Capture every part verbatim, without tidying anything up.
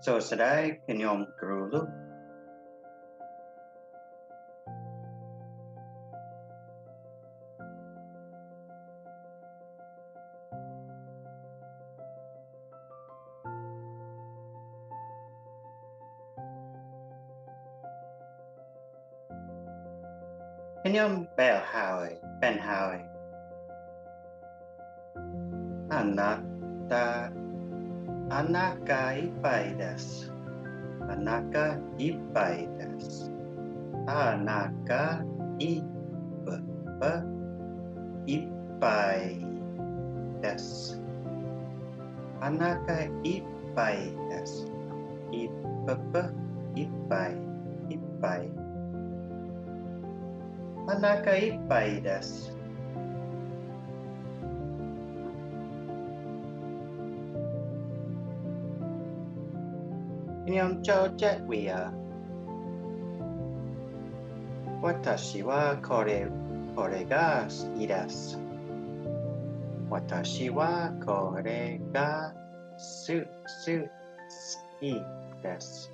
So today, can you Guru? Kenyam Belhawi, Benhawi, Anata, Anaka ippai desu, Anaka ippai desu, Anaka ippai desu, Anaka ippai desu, ippai ippai. Anaka ippai desu. Nyom chou jatwiya. Watashi wa kore, kore ga suki desu. Watashi wa kore ga su, su, suki desu.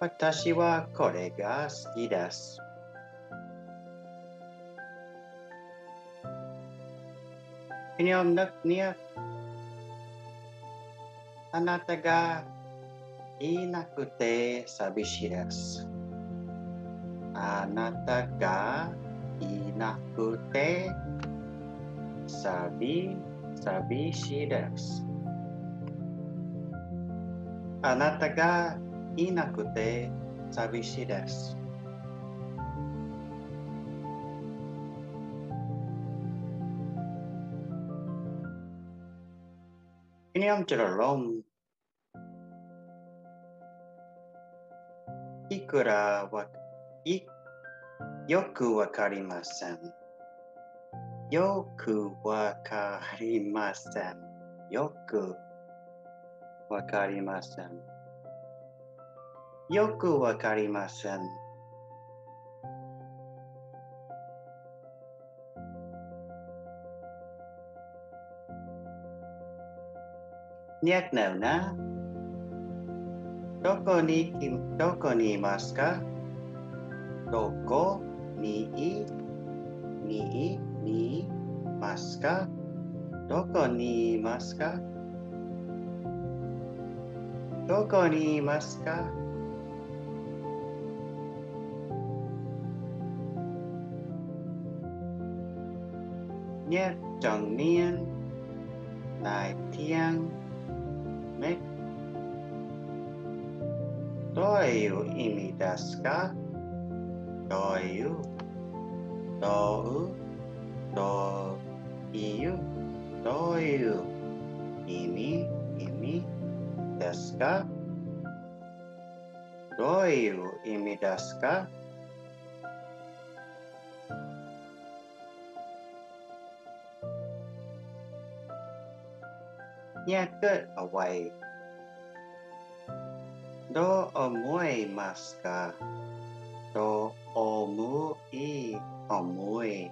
Watashi wa kore ga suki desu. Kinyom nukniya. Anata ga inakute sabishi desu. Anata ga inakute sabi, sabishi desu. Anata ga inakute sabishi desu. Kinyom churalom. Ikura wa ik yoku wakarimasen. Yoku wakarimasen. Yoku wakarimasen. Yoku wakarimasen. Nyaku na. Doko ni doko ni imasu ka? Doko ni ni ni imasu ka? Doko ni imasu ka? Doko ni imasu ka? Nhét tròn niên lại thiêng mét tối u imi desu ka tối u tối u tối u tối u imi imi desu ka tối u imi desu ka. Nyaku away. Do omoimasu ka? Do omui omui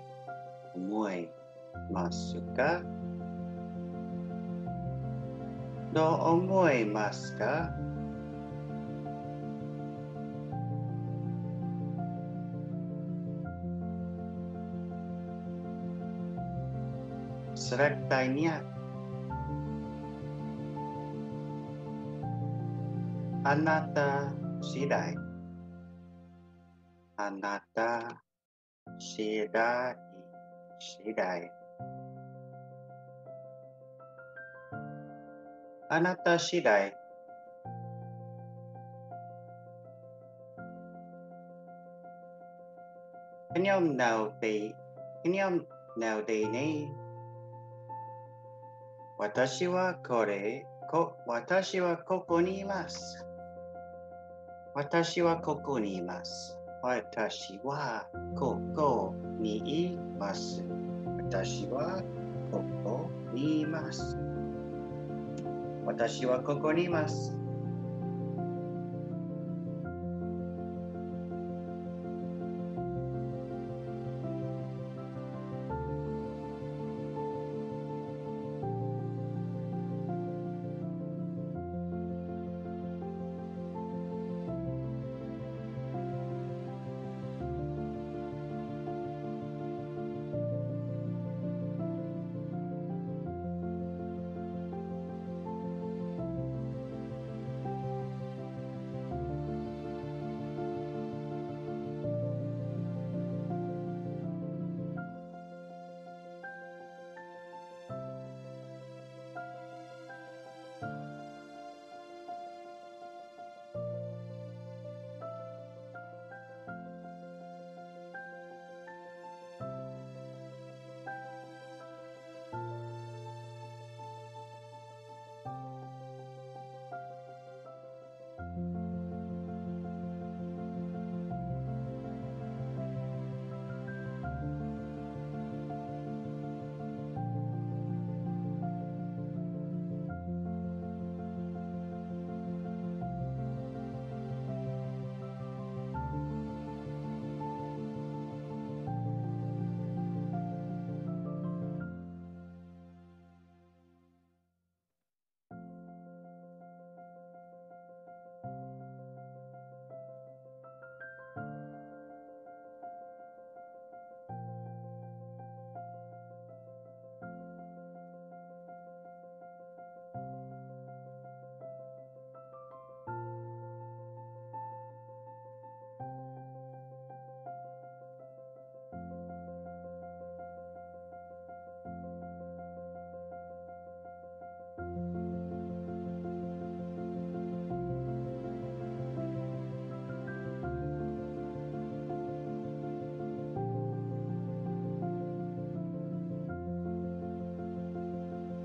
omui masu ka? Do omoimasu ka? Serektai nyaku. Anata shidai. Anata shidai. Shidai. Anata shidai. Kinyom nau dei. Kinyom nau dei ne. Watashi wa kore. Ko, watashi wa koko ni imasu. Watashi wa koko ni imasu. Watashi wa koko ni imasu. Watashi wa koko ni imasu. Watashi wa koko ni imasu.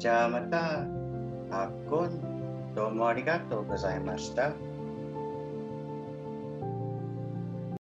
じゃあまた、あっこん、どうもありがとうございました。